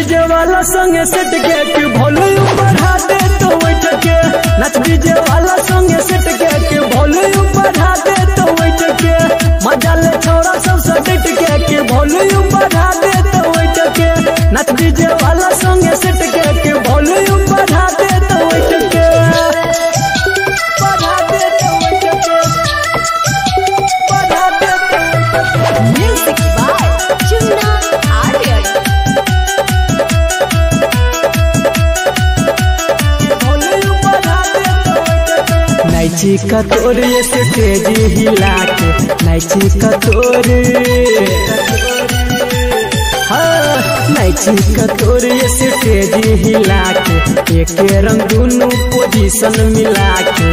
DJ वाला संगे set के कि भोलू बढ़ा दे तो बैठ के नच डीजे वाला संगे सेट के कि भोलू बढ़ा दे तो बैठ के मजा ले छोरा सब सट के कि भोलू बढ़ा दे तो बैठ के नच डीजे वाला संगे सेट के कि भोलू बढ़ा दे तो बैठ के बढ़ा दे तो बैठ के बढ़ा दे तो म्यूजिक बाय टूना आर्यन। नाइची कतोर ये स्टेज हिला के नाइची कतोर हाँ नाइची कतोर ये स्टेज हिला के एक रंग दोनों पोजीशन मिला के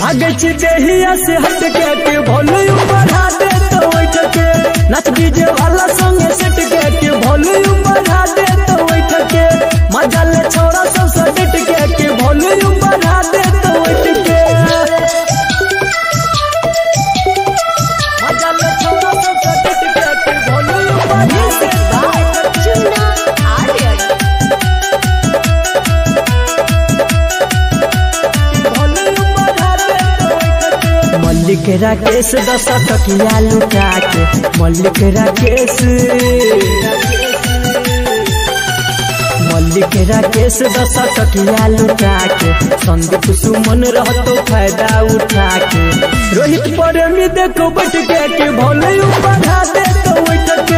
भागे छिया से हट के भोलू बढ़ा दे तो बैठ के नच डीजे वाला संग सेट के भोलू बढ़ा दे तो बैठ के मजा ले छोरा सब सट के भोलू बढ़ा दे तो बैठ के मल्लिक राकेश दशा तकिया लुटा के मल्लिक राकेश दशा तकिया लुटा के संदीप सुमन रहतो फायदा उठा के रोहित पर में देखो बैठ के भोलू बढ़ा दे तो बैठ